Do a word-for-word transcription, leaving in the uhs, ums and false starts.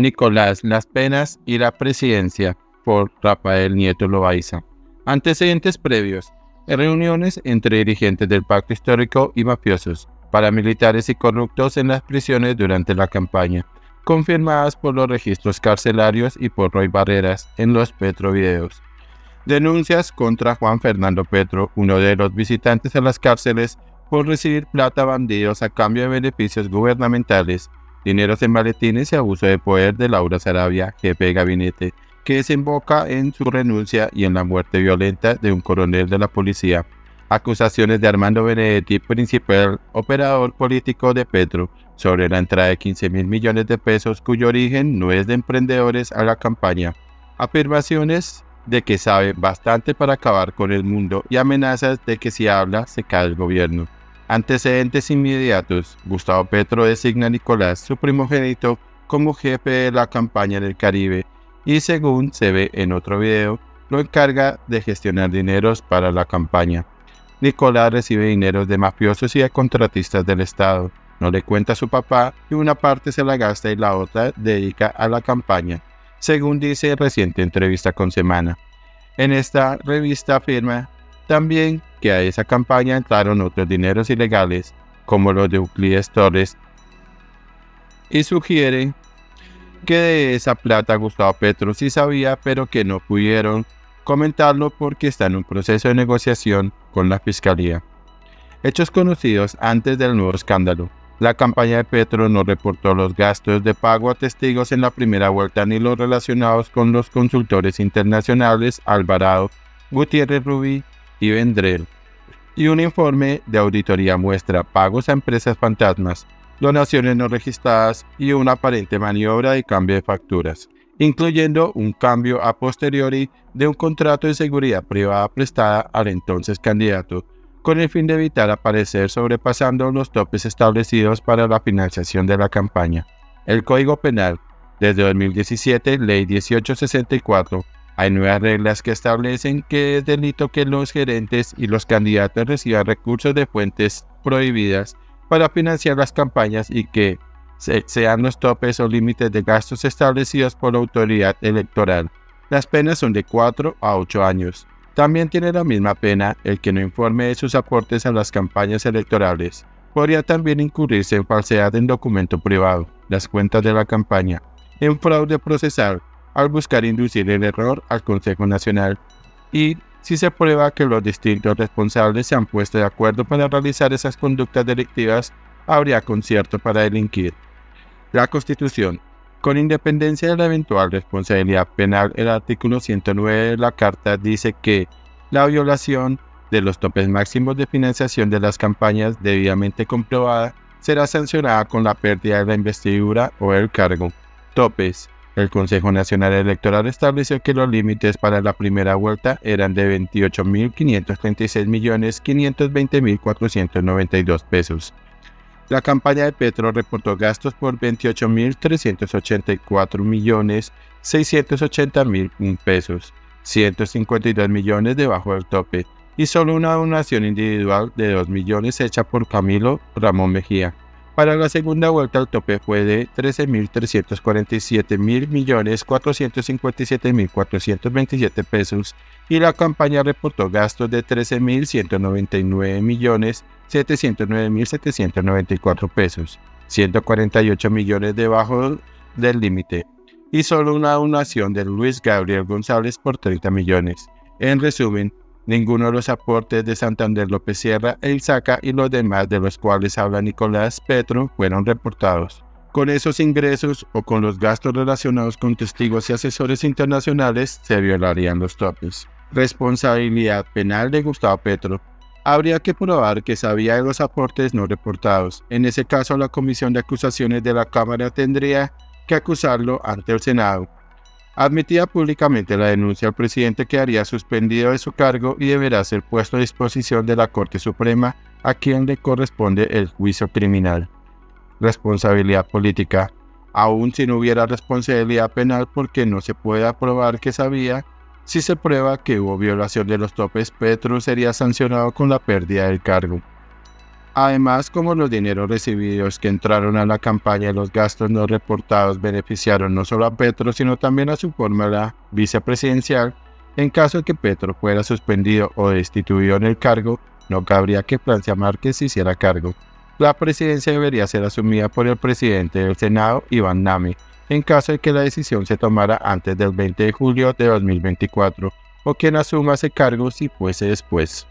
Nicolás, las penas y la presidencia por Rafael Nieto Loaiza. Antecedentes previos: reuniones entre dirigentes del Pacto Histórico y mafiosos, paramilitares y corruptos en las prisiones durante la campaña, confirmadas por los registros carcelarios y por Roy Barreras en los Petrovideos. Denuncias contra Juan Fernando Petro, uno de los visitantes a las cárceles, por recibir plata a bandidos a cambio de beneficios gubernamentales, dineros en maletines y abuso de poder de Laura Sarabia, jefe de gabinete, que desemboca en su renuncia y en la muerte violenta de un coronel de la policía. Acusaciones de Armando Benedetti, principal operador político de Petro, sobre la entrada de quince mil millones de pesos cuyo origen no es de emprendedores a la campaña. Afirmaciones de que sabe bastante para acabar con el mundo y amenazas de que si habla se cae el gobierno. Antecedentes inmediatos: Gustavo Petro designa a Nicolás, su primogénito, como jefe de la campaña del Caribe y, según se ve en otro video, lo encarga de gestionar dineros para la campaña. Nicolás recibe dineros de mafiosos y de contratistas del Estado, no le cuenta a su papá y una parte se la gasta y la otra dedica a la campaña, según dice en reciente entrevista con Semana. En esta revista afirma también que a esa campaña entraron otros dineros ilegales, como los de Euclides Torres, y sugiere que de esa plata Gustavo Petro sí sabía, pero que no pudieron comentarlo porque está en un proceso de negociación con la Fiscalía. Hechos conocidos antes del nuevo escándalo: la campaña de Petro no reportó los gastos de pago a testigos en la primera vuelta ni los relacionados con los consultores internacionales Alvarado, Gutiérrez Rubí y Vendrell. Y un informe de auditoría muestra pagos a empresas fantasmas, donaciones no registradas y una aparente maniobra de cambio de facturas, incluyendo un cambio a posteriori de un contrato de seguridad privada prestada al entonces candidato, con el fin de evitar aparecer sobrepasando los topes establecidos para la financiación de la campaña. El Código Penal, desde dos mil diecisiete, Ley dieciocho sesenta y cuatro, hay nuevas reglas que establecen que es delito que los gerentes y los candidatos reciban recursos de fuentes prohibidas para financiar las campañas y que se excedan los topes o límites de gastos establecidos por la autoridad electoral. Las penas son de cuatro a ocho años. También tiene la misma pena el que no informe de sus aportes a las campañas electorales. Podría también incurrirse en falsedad en documento privado, las cuentas de la campaña, en fraude procesal, al buscar inducir el error al Consejo Nacional y si se prueba que los distintos responsables se han puesto de acuerdo para realizar esas conductas delictivas, habría concierto para delinquir. La Constitución. Con independencia de la eventual responsabilidad penal, el artículo ciento nueve de la Carta dice que la violación de los topes máximos de financiación de las campañas debidamente comprobada será sancionada con la pérdida de la investidura o el cargo. Topes. El Consejo Nacional Electoral estableció que los límites para la primera vuelta eran de veintiocho mil quinientos treinta y seis millones quinientos veinte mil cuatrocientos noventa y dos pesos. La campaña de Petro reportó gastos por veintiocho mil trescientos ochenta y cuatro millones seiscientos ochenta mil pesos, ciento cincuenta y dos millones debajo del tope, y solo una donación individual de dos millones hecha por Camilo Ramón Mejía. Para la segunda vuelta el tope fue de trece mil trescientos cuarenta y siete millones cuatrocientos cincuenta y siete mil cuatrocientos veintisiete pesos y la campaña reportó gastos de trece mil ciento noventa y nueve millones setecientos nueve mil setecientos noventa y cuatro pesos, ciento cuarenta y ocho millones debajo del límite, y solo una donación de Luis Gabriel González por treinta millones. En resumen, ninguno de los aportes de Santander López Sierra, El Saca y los demás de los cuales habla Nicolás Petro fueron reportados. Con esos ingresos o con los gastos relacionados con testigos y asesores internacionales se violarían los topes. Responsabilidad penal de Gustavo Petro. Habría que probar que sabía de los aportes no reportados. En ese caso, la Comisión de Acusaciones de la Cámara tendría que acusarlo ante el Senado. Admitida públicamente la denuncia, el presidente quedaría suspendido de su cargo y deberá ser puesto a disposición de la Corte Suprema, a quien le corresponde el juicio criminal. Responsabilidad política. Aun si no hubiera responsabilidad penal porque no se pueda probar que sabía, si se prueba que hubo violación de los topes, Petro sería sancionado con la pérdida del cargo. Además, como los dineros recibidos que entraron a la campaña y los gastos no reportados beneficiaron no solo a Petro, sino también a su fórmula vicepresidencial, en caso de que Petro fuera suspendido o destituido en el cargo, no cabría que Francia Márquez se hiciera cargo. La presidencia debería ser asumida por el presidente del Senado, Iván Name, en caso de que la decisión se tomara antes del veinte de julio de dos mil veinticuatro, o quien asuma ese cargo si fuese después.